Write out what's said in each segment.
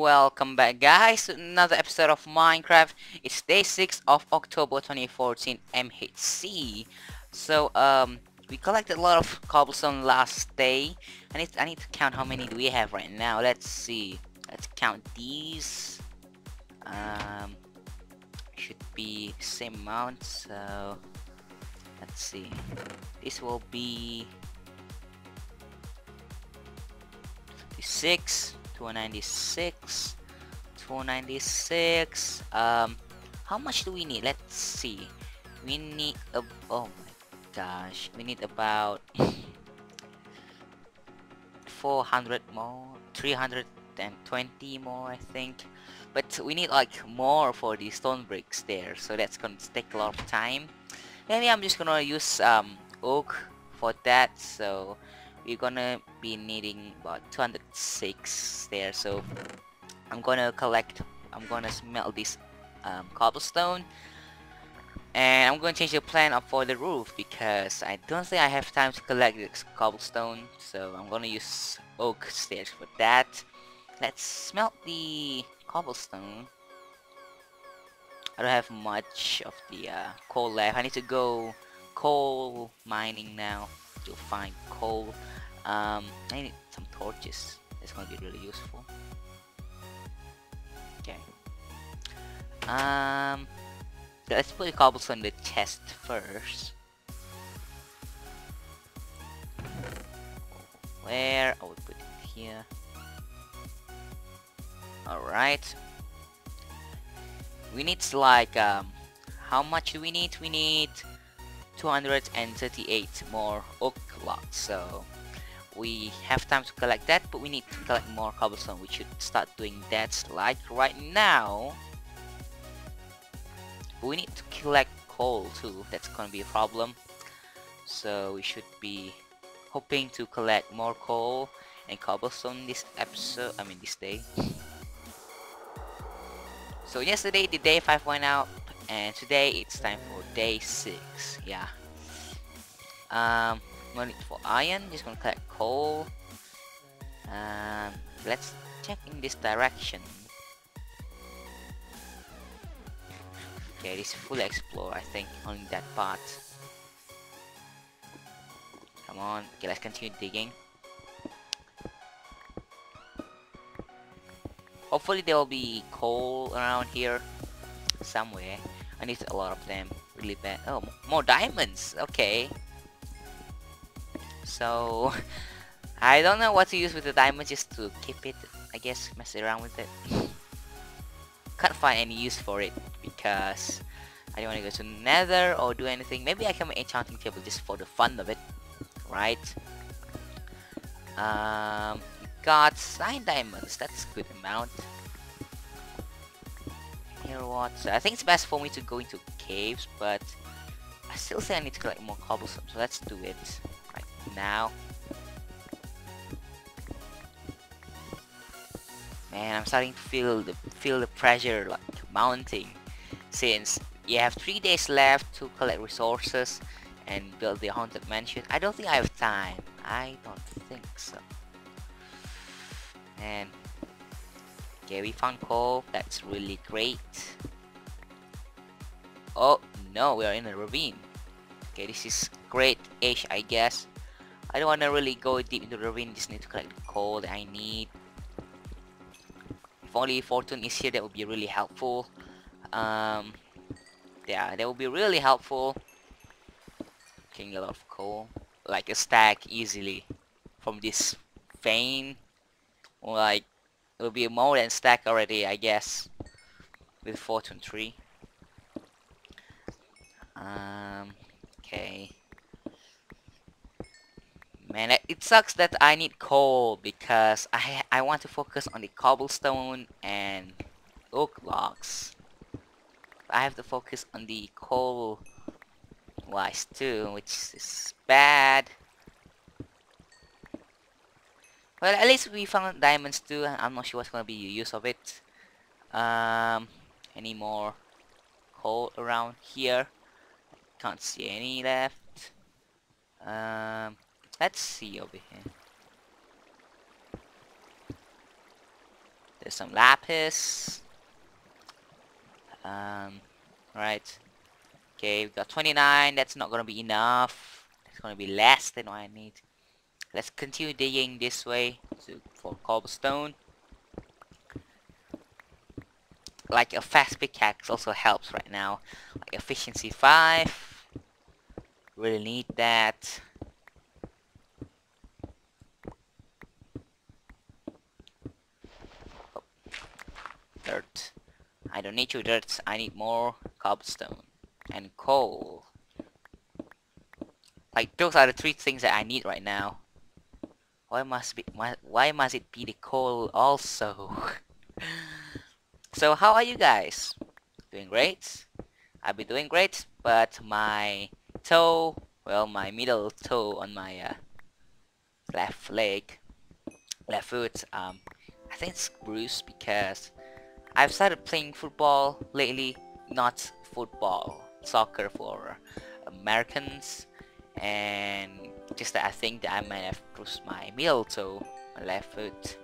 Welcome back, guys, to another episode of Minecraft. It's day 6 of October 2014 MHC. So we collected a lot of cobblestone last day. I need to count how many do we have right now. Let's see. Let's count these. Should be same amount, so let's see. This will be 56, 296, 296. How much do we need? Let's see. We need oh my gosh, we need about 400 more, 320 more, I think. But we need like more for the stone bricks there, so that's gonna take a lot of time. Maybe I'm just gonna use oak for that, so we're gonna be needing about 206 there. So I'm gonna smelt this cobblestone, and I'm gonna change the plan up for the roof because I don't think I have time to collect this cobblestone, so I'm gonna use oak stairs for that. Let's smelt the cobblestone. I don't have much of the coal left. I need to go coal mining now to find coal. I need some torches. That's gonna be really useful. Okay. Let's put the cobblestone in the chest first. Where? I would put it here. Alright. We need like how much do we need? We need 238 more oak logs, so we have time to collect that, but we need to collect more cobblestone. We should start doing that like right now. We need to collect coal too. That's gonna be a problem, so we should be hoping to collect more coal and cobblestone this episode, I mean this day. So yesterday the day 5 went out, and today it's time for day 6, yeah. No need for iron, just gonna collect coal. Let's check in this direction. Okay, this is fully explored, I think, only that part. Come on, okay, let's continue digging. Hopefully there will be coal around here somewhere. I need a lot of them, really bad. Oh, more diamonds, okay. So, I don't know what to use with the diamonds, just to keep it, I guess, mess around with it. Can't find any use for it, because I don't want to go to Nether or do anything. Maybe I can make an enchanting table just for the fun of it, right? Got 9 diamonds, that's a good amount. Water. I think it's best for me to go into caves, but I still say I need to collect more cobblestone, so let's do it right now. Man, I'm starting to feel the pressure like mounting, since you have 3 days left to collect resources and build the haunted mansion. I don't think I have time. I don't think so. And okay, we found coal, that's really great. Oh no, we are in a ravine. Okay, this is great-ish, I guess. I don't wanna really go deep into the ravine, just need to collect the coal that I need. If only Fortune is here, that would be really helpful. Yeah, that would be really helpful. Getting a lot of coal, like a stack easily from this vein. Like, it will be more than stack already, I guess, with Fortune 3. Okay. Man, it sucks that I need coal because I want to focus on the cobblestone and oak logs. I have to focus on the coal wise too, which is bad. Well, at least we found diamonds too. I'm not sure what's gonna be the use of it. Any more coal around here? Can't see any left. Let's see over here. There's some lapis. Right. Okay, we've got 29. That's not gonna be enough. It's gonna be less than what I need. Let's continue digging this way for cobblestone. Like a fast pickaxe also helps right now. Like efficiency 5. Really need that. Oh. Dirt. I don't need your dirt. I need more cobblestone and coal. Like those are the three things that I need right now. Why must it be the coal also? So how are you guys? Doing great? I've been doing great, but my toe, well, my middle toe on my left foot, I think it's bruised because I've started playing football lately, not football, soccer for Americans, and just that I think that I might have bruised my middle toe, my left foot,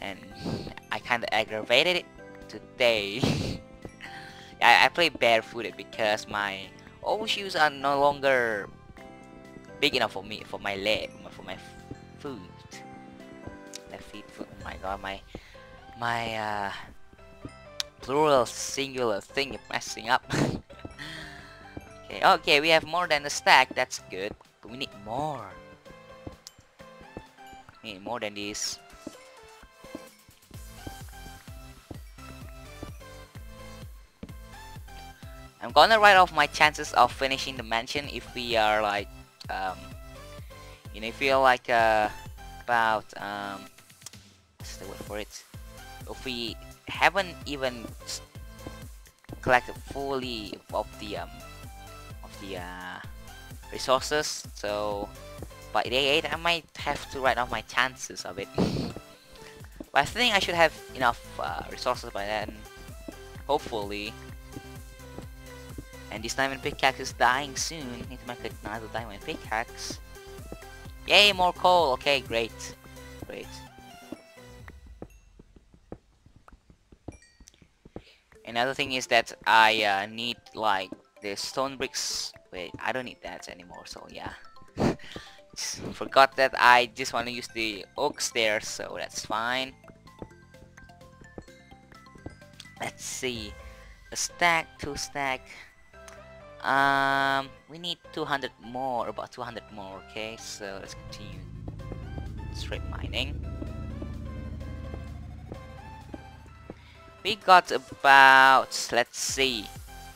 and I kind of aggravated it today. I play barefooted because my old shoes are no longer big enough for me, for my leg, for my foot, left foot. Oh my god, my plural singular thing is messing up. Okay, we have more than a stack. That's good, but we need more. We need more than this. I'm gonna write off my chances of finishing the mansion if we are like, you know, if we are like about what's the word for it? If we haven't even collected fully of the resources, so by day 8 I might have to write off my chances of it. But I think I should have enough resources by then, hopefully. And this diamond pickaxe is dying soon. Need to make another diamond pickaxe. Yay, more coal. Okay, great. Great. Another thing is that I need like the stone bricks. Wait, I don't need that anymore, so yeah. Forgot that I just want to use the oak stairs, so that's fine. Let's see. A stack, 2 stack. We need 200 more, about 200 more, okay? So let's continue straight mining. We got about, let's see,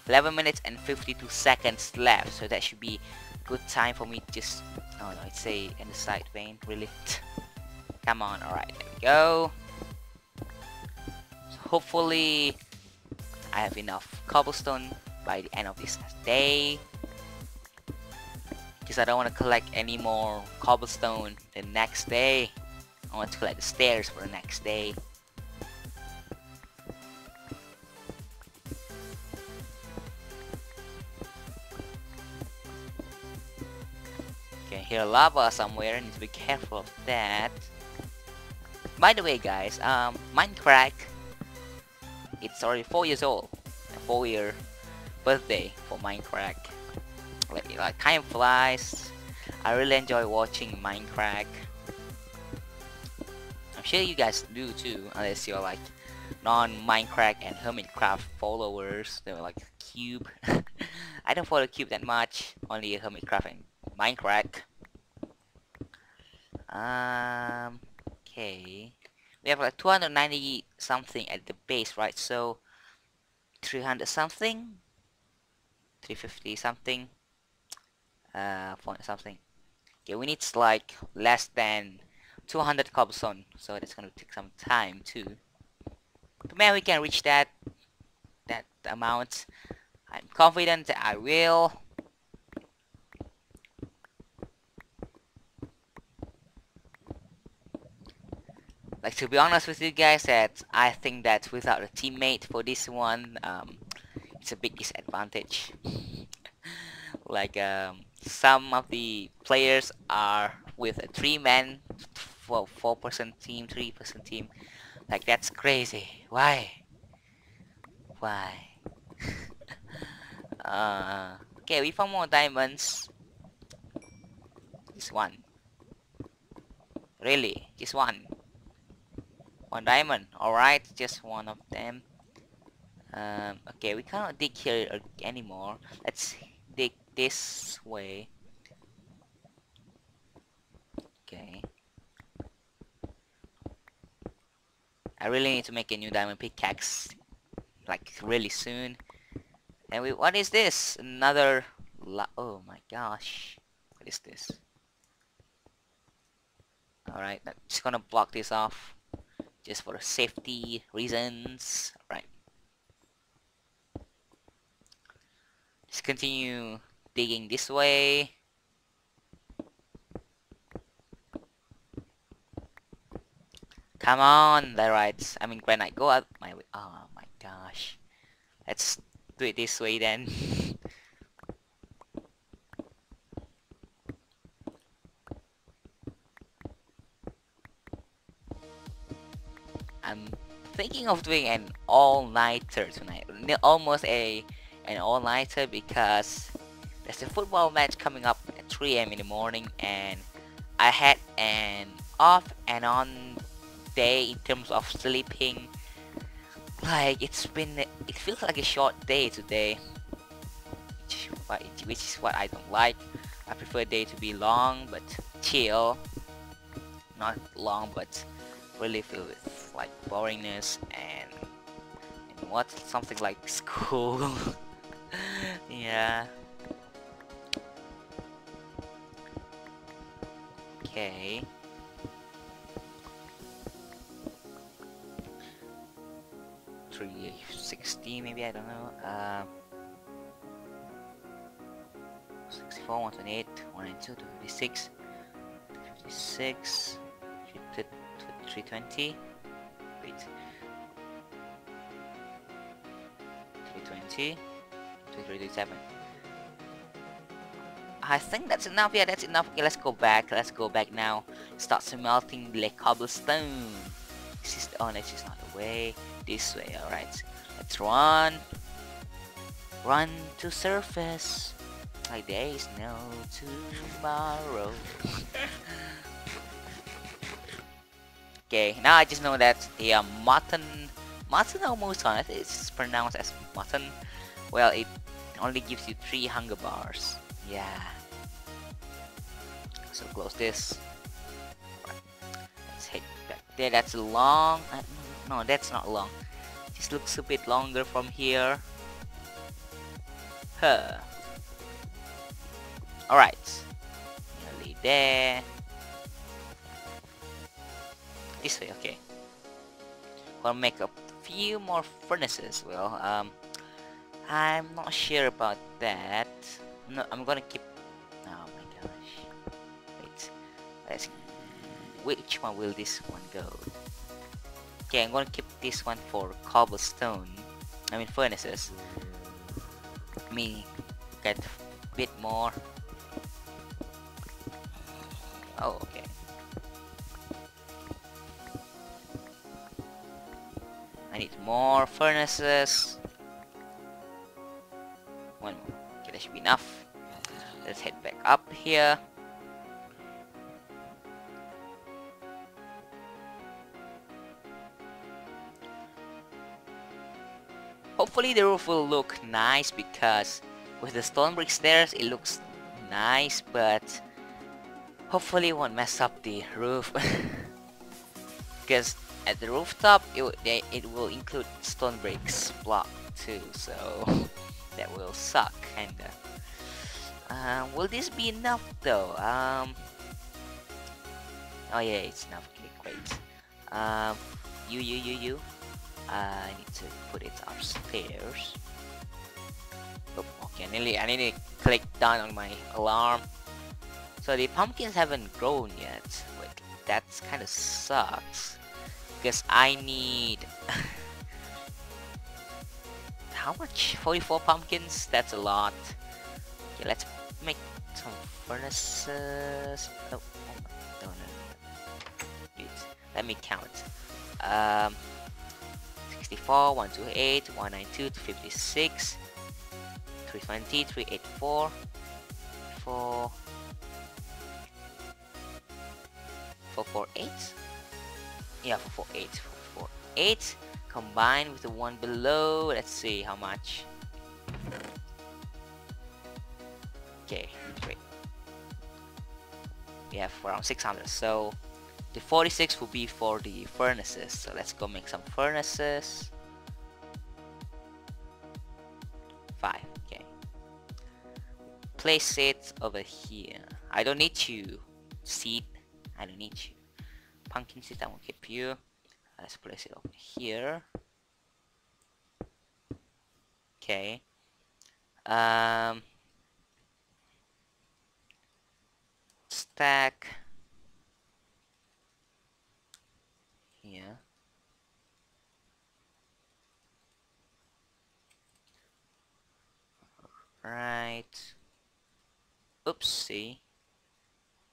11 minutes and 52 seconds left, so that should be good time for me to just, oh no, it's a in the side vein, really. Come on, alright, there we go. So hopefully I have enough cobblestone by the end of this day, because I don't want to collect any more cobblestone the next day. I want to collect the stairs for the next day. Can hear lava somewhere, need to be careful of that. By the way guys, Minecraft, it's already 4 years old. A 4-year birthday for Minecraft. Like time flies. I really enjoy watching Minecraft. I'm sure you guys do too, unless you're like non-Minecraft and Hermitcraft followers. They're like Cube. I don't follow Cube that much, only Hermitcraft and Minecraft. Okay, we have like 290 something at the base, right? So 300 something, 350 something, 400 something. Okay, we need like less than 200 cobblestone, so that's gonna take some time too. But man, we can reach that amount. I'm confident that I will. Like, to be honest with you guys, that I think that without a teammate for this one, it's a big disadvantage. Like some of the players are with a 3-man well, 4% team, 3% team. Like, that's crazy. Why? Okay, we found more diamonds. Just one. Really? Just one? One diamond. Alright, just one of them. Okay, we cannot dig here anymore. Let's dig this way. Okay. I really need to make a new diamond pickaxe, like, really soon. And we, what is this? Another oh my gosh. What is this? Alright, I'm just gonna block this off just for safety reasons. Alright. Let's continue digging this way. Come on, larites. I mean, granite, go out my way. Oh my gosh. Let's do it this way then. I'm thinking of doing an all-nighter tonight, almost an all-nighter, because there's a football match coming up at 3 AM in the morning, and I had an off and on day in terms of sleeping. Like, it feels like a short day today, which is what I don't like. I prefer a day to be long but chill, not long but really filled with like boringness and what, something like school. Yeah. Okay. Maybe, I don't know. 64, 128, 192, 256, 256, 320. Wait, 320, 337. I think that's enough. Yeah, that's enough. Okay, let's go back. Let's go back now. Start smelting the cobblestone. This is the, oh, this is not the way. This way. All right. Let's run, run to surface, like there is no tomorrow. Okay, now I just know that the mutton or mouton, I think it's pronounced as mutton. Well, it only gives you 3 hunger bars. Yeah. So close this. Right. Let's head back there. That's long. No, that's not long. Just looks a bit longer from here. Huh. Alright. Nearly there. This way, okay. We'll make a few more furnaces. Well, I'm not sure about that. No, I'm gonna keep. Oh my gosh. Wait. Let's. Which one will this one go? Okay, I'm gonna keep this one for cobblestone. I mean furnaces. Let me get a bit more. Oh, okay. I need more furnaces. One more. Okay, that should be enough. Let's head back up here. Hopefully the roof will look nice, because with the stone brick stairs it looks nice, but hopefully it won't mess up the roof. Because at the rooftop it will include stone bricks block too, so that will suck kinda. Will this be enough though? Oh yeah, it's enough. Okay, great. You. I need to put it upstairs. Oh, okay, I need to click down on my alarm. So the pumpkins haven't grown yet. Wait, that kind of sucks. Because I need... how much? 44 pumpkins? That's a lot. Okay, let's make some furnaces. Oh, oh no, no, no. Let me count. 64, 128, 192, 256, 320, 384, 448. Yeah, 448, 448. Combined with the one below. Let's see how much. Okay, wait. We have around 600. So the 46 will be for the furnaces. So let's go make some furnaces. 5. Okay. Place it over here. I don't need you. Seed. I don't need you. Pumpkin seed I won't keep you. Let's place it over here. Okay. Stack. Yeah. Right. Oopsie.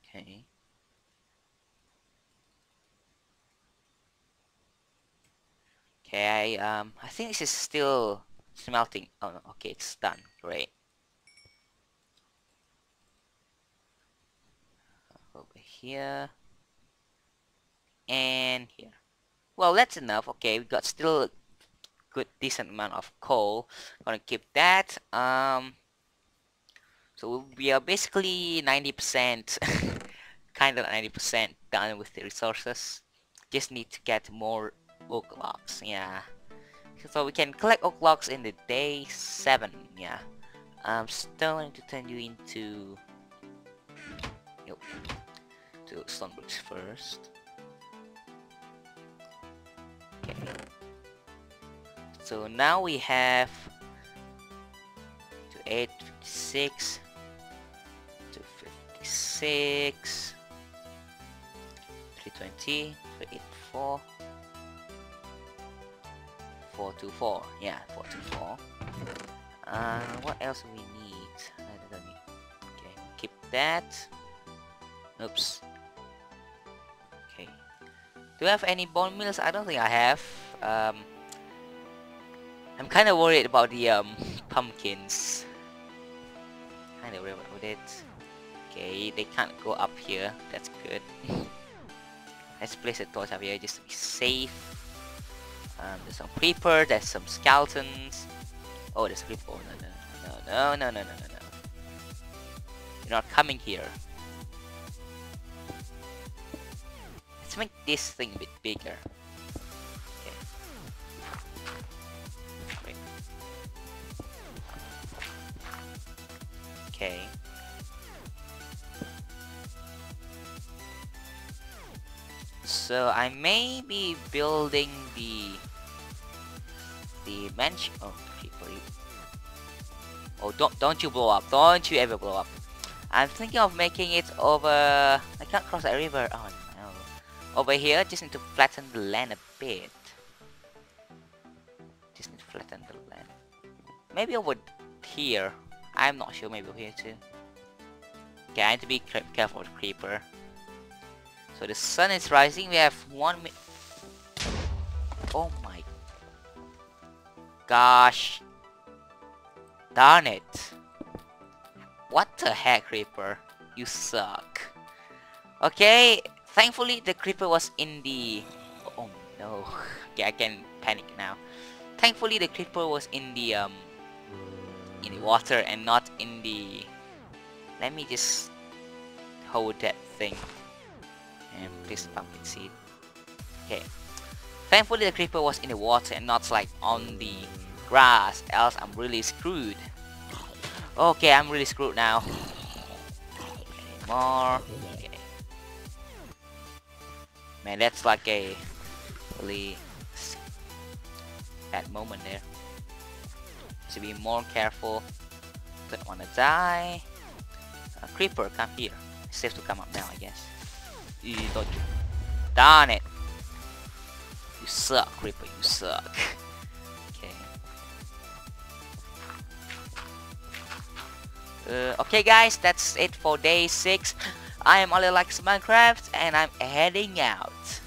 Okay. Okay, I think this is still smelting. Oh no, okay, it's done. Great. Over here and here. Well, that's enough. Okay, we got still a good decent amount of coal. Gonna keep that. So we are basically 90%, kind of 90% done with the resources. Just need to get more oak logs, yeah. So we can collect oak logs in the day 7, yeah. I'm still going to turn you into to stone bricks first. Okay. So now we have 256, 256, 320, 384. 424, yeah, 424. What else do we need? I don't need. Okay, keep that. Oops. Okay. Do I have any bone mills? I don't think I have. I'm kind of worried about the pumpkins. Kind of worried about it. Okay, they can't go up here. That's good. Let's place a torch up here just to be safe. There's some creeper, there's some skeletons. Oh, there's creeper. Oh, no. You're not coming here. Let's make this thing a bit bigger. Okay. Wait. Okay. So I may be building the mansion. Oh, creeper. Oh, don't you blow up. Don't you ever blow up. I'm thinking of making it over. I can't cross that river. Oh no. Over here, just need to flatten the land a bit. Just need to flatten the land. Maybe over here. I'm not sure. Maybe over here too. Okay, I need to be careful with creeper. So the sun is rising. We have 1 minute. Oh my gosh. Darn it. What the heck, creeper? You suck. Okay, thankfully the creeper was in the... Oh no. Okay, I can panic now. Thankfully the creeper was in the water and not in the... Let me just hold that thing. And place the pumpkin seed. Okay. Thankfully the creeper was in the water and not like on the grass, else I'm really screwed. Okay, I'm really screwed now. Any more. Okay. Man, that's like a really bad moment there. To be more careful. Don't wanna die. A creeper, come here. It's safe to come up now, I guess. You don't. Darn it! You suck, creeper. You suck. Okay. Okay, guys, that's it for day 6. I am AliLikesMinecraft, and I'm heading out.